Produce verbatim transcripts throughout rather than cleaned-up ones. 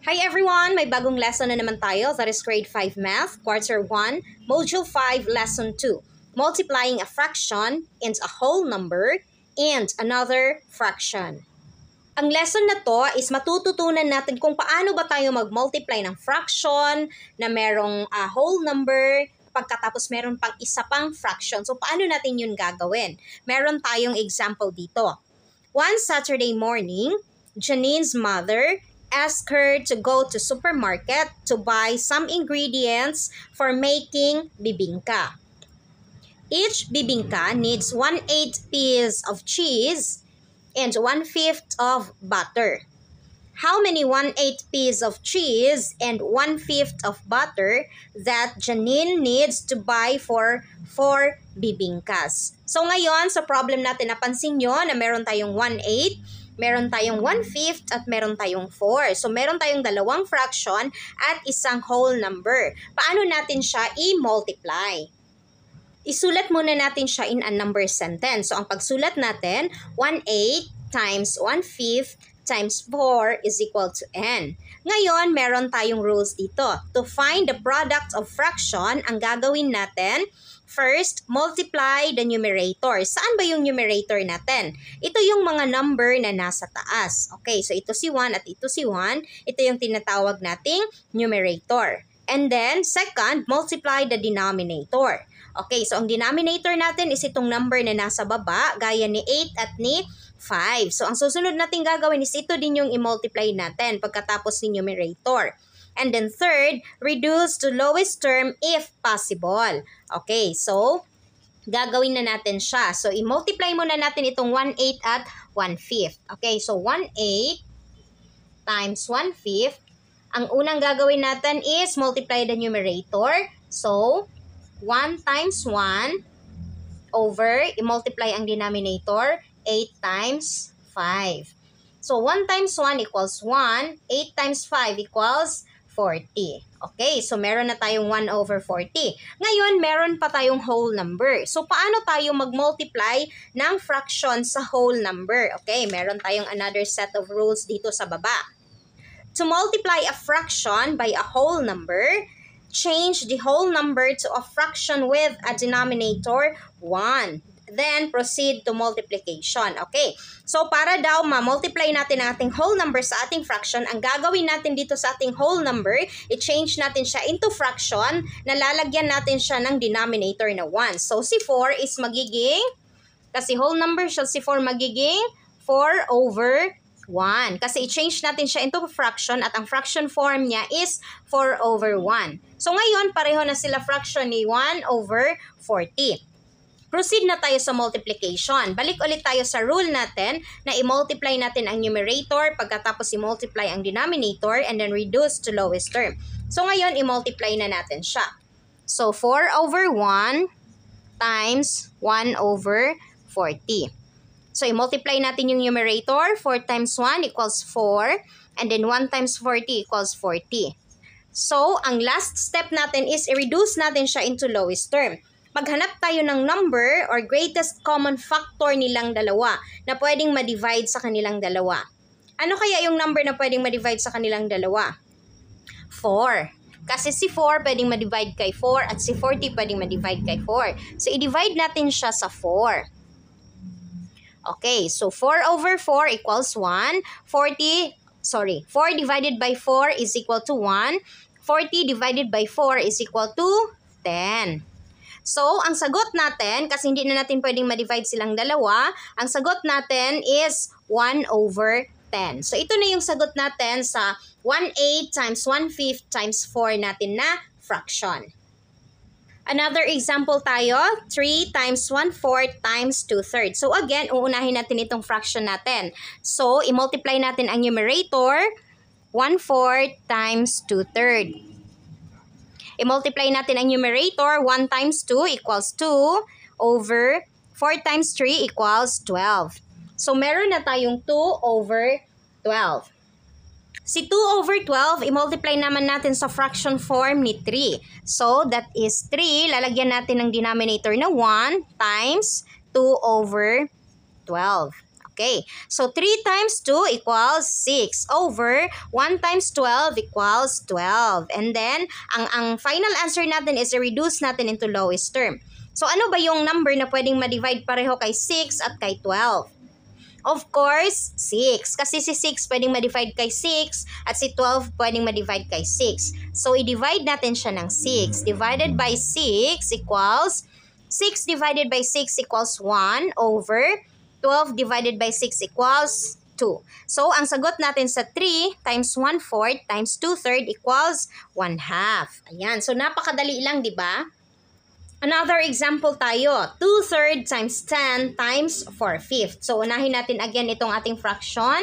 Hi everyone! May bagong lesson na naman tayo. That is grade five Math, Quarter one, Module five, Lesson two. Multiplying a fraction into a whole number and another fraction. Ang lesson na to is matututunan natin kung paano ba tayo mag-multiply ng fraction na merong uh, whole number pagkatapos meron pang isa pang fraction. So paano natin yun gagawin? Meron tayong example dito. One Saturday morning, Janine's mother asked her to go to supermarket to buy some ingredients for making bibingka. Each bibingka needs one eighth piece of cheese and one fifth of butter. How many one eighth piece of cheese and one fifth of butter that Janine needs to buy for four bibingkas? So ngayon, sa problem natin, napansin nyo na meron tayong one eighth, meron tayong one fifth at meron tayong four. So, meron tayong dalawang fraction at isang whole number. Paano natin siya i-multiply? Isulat muna natin siya in a number sentence. So, ang pagsulat natin, one eighth times one fifth times four is equal to n. Ngayon, meron tayong rules dito. To find the product of fraction, ang gagawin natin, first, multiply the numerator. Saan ba yung numerator natin? Ito yung mga number na nasa taas. Okay, so ito si one at ito si one. Ito yung tinatawag nating numerator. And then, second, multiply the denominator. Okay, so ang denominator natin is itong number na nasa baba, gaya ni eight at ni five. So, ang susunod natin gagawin is ito din yung i-multiply natin pagkatapos ni numerator. And then third, reduce to lowest term if possible. Okay, so gagawin na natin siya. So i-multiply muna natin itong one eighth at one fifth. Okay, so one eighth times one fifth. Ang unang gagawin natin is multiply the numerator. So one times one over, i-multiply ang denominator, eight times five. So one times one equals one, eight times five equals forty. Okay, so meron na tayong one over forty. Ngayon, meron pa tayong whole number. So, paano tayo mag-multiply ng fraction sa whole number? Okay, meron tayong another set of rules dito sa baba. To multiply a fraction by a whole number, change the whole number to a fraction with a denominator one. Then, proceed to multiplication. Okay. So, para daw ma-multiply natin ating whole number sa ating fraction, ang gagawin natin dito sa ating whole number, i-change natin siya into fraction, na lalagyan natin siya ng denominator na one. So, si four is magiging, kasi whole number siya, si four magiging four over one. Kasi i-change natin siya into fraction at ang fraction form niya is four over one. So, ngayon, pareho na sila fraction ni one over forty. Proceed na tayo sa multiplication. Balik ulit tayo sa rule natin na i-multiply natin ang numerator, pagkatapos i-multiply ang denominator, and then reduce to lowest term. So ngayon, i-multiply na natin siya. So four over one times one over forty. So i-multiply natin yung numerator, four times one equals four, and then one times forty equals forty. So ang last step natin is i-reduce natin siya into lowest term. Maghanap tayo ng number or greatest common factor nilang dalawa na pwedeng ma-divide sa kanilang dalawa. Ano kaya yung number na pwedeng ma-divide sa kanilang dalawa? four. Kasi si four pwedeng ma-divide kay four at si forty pwedeng ma-divide kay four. So, i-divide natin siya sa four. Okay, so four over four equals one. forty, sorry, four divided by four is equal to one. forty divided by four is equal to ten. So, ang sagot natin, kasi hindi na natin pwedeng ma-divide silang dalawa, ang sagot natin is one over ten. So, ito na yung sagot natin sa one eighth times one fifth times four natin na fraction. Another example tayo, three times one fourth times two thirds. So, again, uunahin natin itong fraction natin. So, i-multiply natin ang numerator, one fourth times two thirds. I-multiply natin ang numerator, one times two equals two over four times three equals twelve. So, meron na tayong two over twelve. Si two over twelve, i-multiply naman natin sa fraction form ni three. So, that is three. Lalagyan natin ng denominator na one times two over twelve. Okay, so three times two equals six over one times twelve equals twelve. And then, ang, ang final answer natin is i-reduce natin into lowest term. So, ano ba yung number na pwedeng ma-divide pareho kay six at kay twelve? Of course, six. Kasi si six pwedeng ma-divide kay six at si twelve pwedeng ma-divide kay six. So, i-divide natin siya ng six. Divided by six equals, six divided by six equals one over twelve divided by six equals two. So, ang sagot natin sa three times one fourth times two thirds equals one half. Ayan. So, napakadali lang, di ba? Another example tayo, two thirds times ten times four fifths. So, unahin natin again itong ating fraction,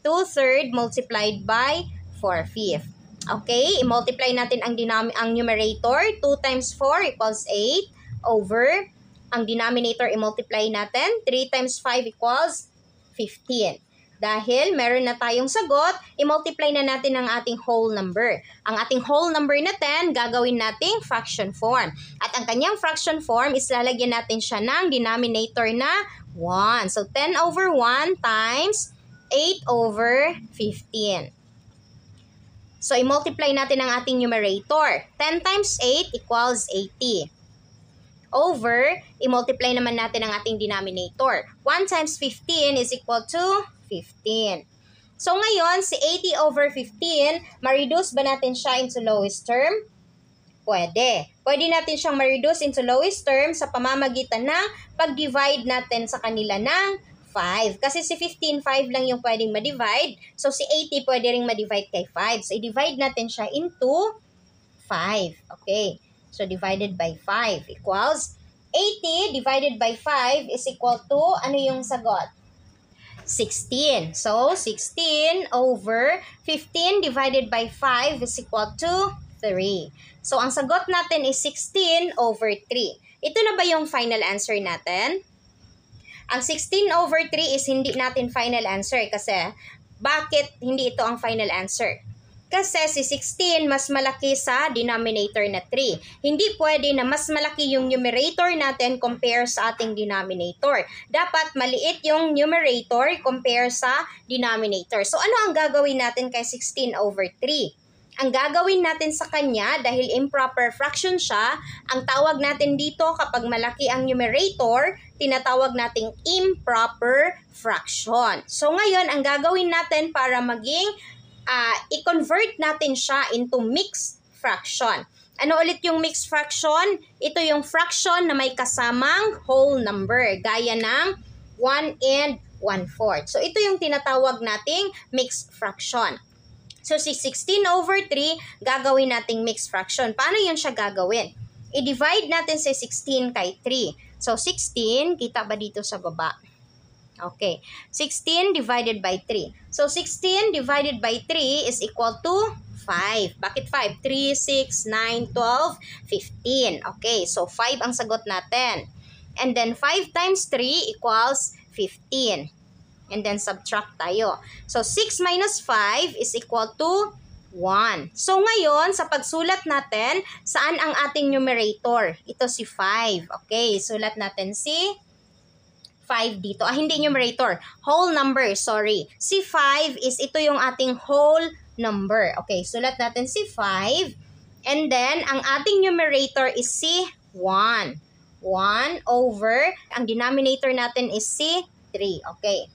two thirds multiplied by four fifths. Okay, i-multiply natin ang, ang numerator, two times four equals eight, over, ang denominator i-multiply natin, three times five equals fifteen. Dahil meron na tayong sagot, i-multiply na natin ang ating whole number. Ang ating whole number na ten, gagawin nating fraction form. At ang kanyang fraction form is lalagyan natin siya ng denominator na one. So, ten over one times eight over fifteen. So, i-multiply natin ang ating numerator. ten times eight equals eighty. Over, i-multiply naman natin ang ating denominator. one times fifteen is equal to fifteen. So, ngayon, si eighty over fifteen, ma-reduce ba natin siya into lowest term? Pwede. Pwede natin siyang ma-reduce into lowest term sa pamamagitan ng pag-divide natin sa kanila ng five. Kasi si fifteen, five lang yung pwedeng ma-divide. So, si eighty pwede rin ma-divide kay five. So, i-divide natin siya into five. Okay. So, divided by five equals eighty divided by five is equal to, ano yung sagot? sixteen. So, sixteen over fifteen divided by five is equal to three. So, ang sagot natin is sixteen over three. Ito na ba yung final answer natin? Ang sixteen over three is hindi natin final answer kasi bakit hindi ito ang final answer? Kasi si sixteen mas malaki sa denominator na three. Hindi pwede na mas malaki yung numerator natin compare sa ating denominator. Dapat maliit yung numerator compare sa denominator. So ano ang gagawin natin kay sixteen over three? Ang gagawin natin sa kanya, dahil improper fraction siya, ang tawag natin dito kapag malaki ang numerator, tinatawag nating improper fraction. So ngayon, ang gagawin natin para maging Uh, i-convert natin siya into mixed fraction. Ano ulit yung mixed fraction? Ito yung fraction na may kasamang whole number, gaya ng one and one fourth. So, ito yung tinatawag nating mixed fraction. So, si sixteen over three, gagawin nating mixed fraction. Paano yun siya gagawin? I-divide natin si sixteen kay three. So, sixteen, kita ba dito sa baba? Okay, sixteen divided by three. So, sixteen divided by three is equal to five. Bakit five? three, six, nine, twelve, fifteen. Okay, so five ang sagot natin. And then, five times three equals fifteen. And then, subtract tayo. So, six minus five is equal to one. So, ngayon, sa pagsulat natin, saan ang ating numerator? Ito si five. Okay, sulat natin si five dito. Ah, hindi numerator. Whole number, sorry. Si five is ito yung ating whole number. Okay, sulat natin si five. And then, ang ating numerator is si one. one over, ang denominator natin is si three. Okay.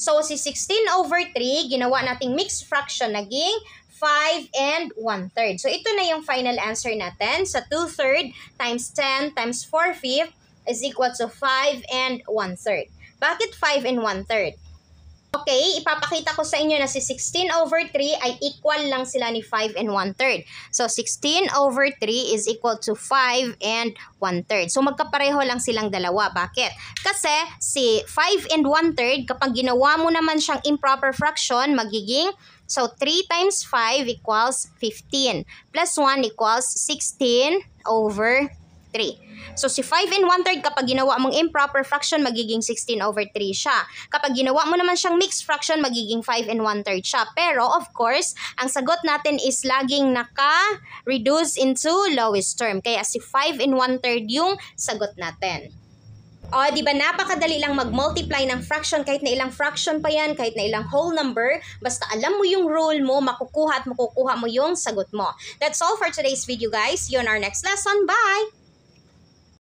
So, si sixteen over three, ginawa nating mixed fraction, naging five and one third. So, ito na yung final answer natin sa two thirds times ten times four fifths is equal to five and one third. Bakit five and one third? Okay, ipapakita ko sa inyo na si sixteen over three ay equal lang sila ni five and one third. So, sixteen over three is equal to five and one third. So, magkapareho lang silang dalawa. Bakit? Kasi, si five and one third, kapag ginawa mo naman siyang improper fraction, magiging, so, three times five equals fifteen. Plus one equals sixteen over three. So, si five and one third, kapag ginawa mong improper fraction, magiging sixteen over three siya. Kapag ginawa mo naman siyang mixed fraction, magiging five and one third siya. Pero, of course, ang sagot natin is laging naka-reduce into lowest term. Kaya si five and one third yung sagot natin. O, di ba, napakadali lang mag-multiply ng fraction, kahit na ilang fraction pa yan, kahit na ilang whole number, basta alam mo yung rule mo, makukuha at makukuha mo yung sagot mo. That's all for today's video, guys. See you on our next lesson. Bye!